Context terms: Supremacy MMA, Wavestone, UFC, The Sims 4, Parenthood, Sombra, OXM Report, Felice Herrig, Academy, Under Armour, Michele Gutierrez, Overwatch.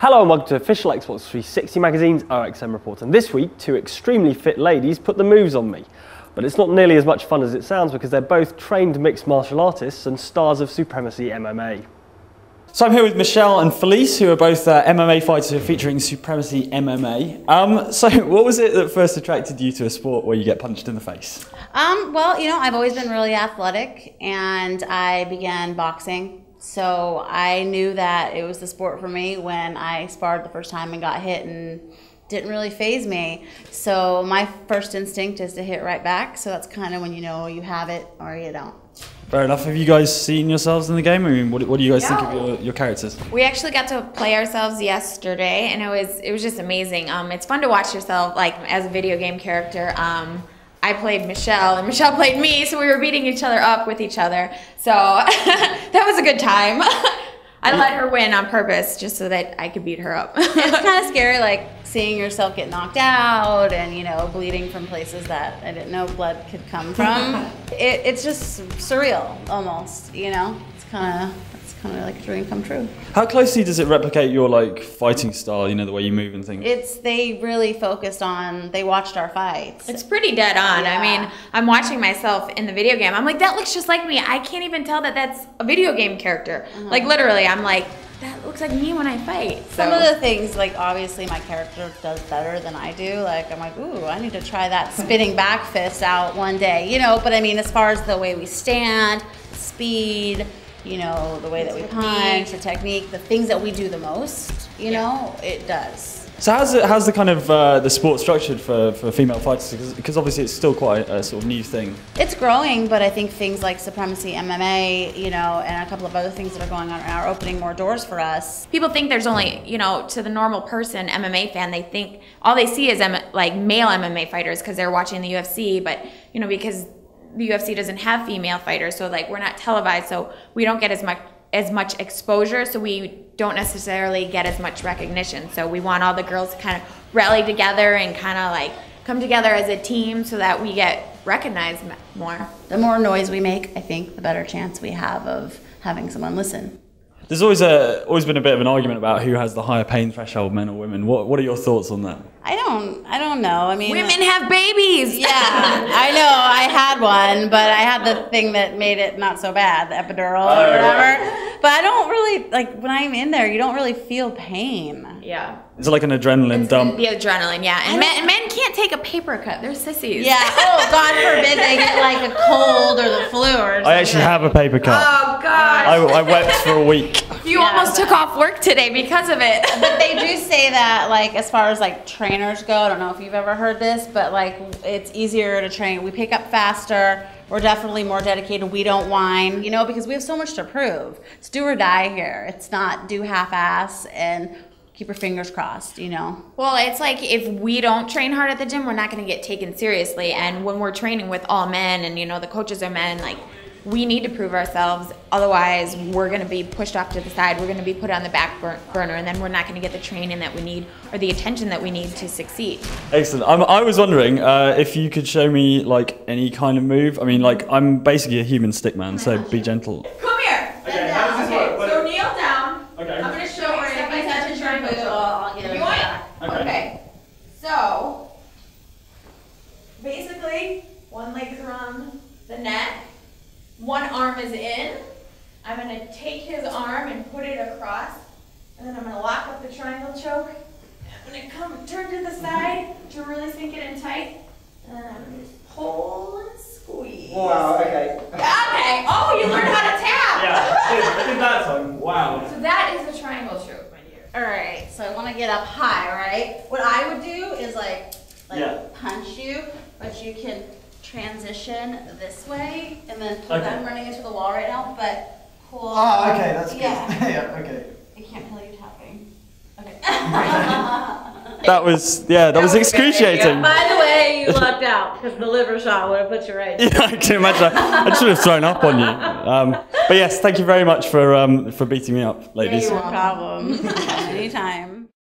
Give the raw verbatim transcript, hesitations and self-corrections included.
Hello and welcome to Official Exports three sixty Magazine's O X M Report, and this week two extremely fit ladies put the moves on me. But it's not nearly as much fun as it sounds because they're both trained mixed martial artists and stars of Supremacy M M A. So I'm here with Michelle and Felice, who are both uh, M M A fighters who are featuring Supremacy M M A. Um, so what was it that first attracted you to a sport where you get punched in the face? Um, well, you know, I've always been really athletic and I began boxing. So I knew that it was the sport for me when I sparred the first time and got hit, and didn't really faze me. So my first instinct is to hit right back. So that's kind of when you know you have it or you don't. Fair enough. Have you guys seen yourselves in the game? I mean, what, what do you guys yeah. think of your, your characters? We actually got to play ourselves yesterday, and it was it was just amazing. Um, it's fun to watch yourself like as a video game character. Um, I played Michelle and Michelle played me, so we were beating each other up with each other. So that was a good time. I let her win on purpose just so that I could beat her up. It's kind of scary, like seeing yourself get knocked out and, you know, bleeding from places that I didn't know blood could come from. it, it's just surreal almost, you know? It's kind of... kind of like a dream come true. How closely does it replicate your like fighting style, you know, the way you move and things? It's, they really focused on, they watched our fights. It's pretty dead on. Yeah. I mean, I'm watching myself in the video game. I'm like, that looks just like me. I can't even tell that that's a video game character. Uh-huh. Like literally, I'm like, that looks like me when I fight. So. Some of the things, like obviously my character does better than I do. Like I'm like, ooh, I need to try that spinning back fist out one day, you know? But I mean, as far as the way we stand, speed, you know, the way that we punch, the technique, the things that we do the most, you yeah. know, it does. So how's the, how's the kind of uh, the sport structured for, for female fighters? Because obviously it's still quite a, a sort of new thing. It's growing, but I think things like Supremacy M M A, you know, and a couple of other things that are going on are opening more doors for us. People think there's only, you know, to the normal person, M M A fan, they think, all they see is M like male M M A fighters because they're watching the U F C, but, you know, because the U F C doesn't have female fighters, so like we're not televised, so we don't get as much as much exposure, so we don't necessarily get as much recognition. So we want all the girls to kind of rally together and kind of like come together as a team so that we get recognized more. The more noise we make, I think, the better chance we have of having someone listen. There's always a always been a bit of an argument about who has the higher pain threshold, men or women. What what are your thoughts on that? I don't I don't know. I mean, women have babies. Yeah, I know. I had one, but I had the thing that made it not so bad, the epidural oh, or whatever. Yeah. But I don't really like when I'm in there. You don't really feel pain. Yeah. It's like an adrenaline it's dump. The adrenaline, yeah. And men, men can't take a paper cut. They're sissies. Yeah. Oh, God forbid they get like a cold or the flu or something. I actually have a paper cut. Oh, gosh. I, I wept for a week. You yeah, almost took off work today because of it. But they do say that, like, as far as like trainers go, I don't know if you've ever heard this, but like it's easier to train. We pick up faster. We're definitely more dedicated. We don't whine, you know, because we have so much to prove. It's do or die here. It's not do half-ass and keep your fingers crossed, you know? Well, it's like if we don't train hard at the gym, we're not going to get taken seriously. And when we're training with all men and, you know, the coaches are men, like, we need to prove ourselves. Otherwise, we're going to be pushed off to the side. We're going to be put on the back burner, and then we're not going to get the training that we need or the attention that we need to succeed. Excellent. I'm, I was wondering uh, if you could show me, like, any kind of move. I mean, like, I'm basically a human stick man, so be gentle. Come here. Okay, okay. How does this work? What? So kneel down. Okay. I'm going to show her. If I touch your move, I'll get it. You want it? Okay. Okay. So, basically, one leg is around the neck. One arm is in. I'm going to take his arm and put it across. And then I'm going to lock up the triangle choke. I'm going to come turn to the side to really sink it in tight. And then I'm going to just pull and squeeze. Wow, okay. Okay. Oh, you learned how to tap. Yeah. Did that time. Wow. So that is the triangle choke, my dear. All right. So I want to get up high, right? What I would do is like, like yeah. punch you, but you can transition this way and then pull okay. I'm running into the wall right now, but pull. Oh, okay, that's yeah. good. Yeah, okay. I can't tell you tapping. Okay. That was, yeah, that, that was excruciating. By the way, you lucked out because the liver shot would have put you right. Yeah, I can imagine. I should have thrown up on you. Um, but yes, thank you very much for, um, for beating me up, ladies. No problem. Anytime.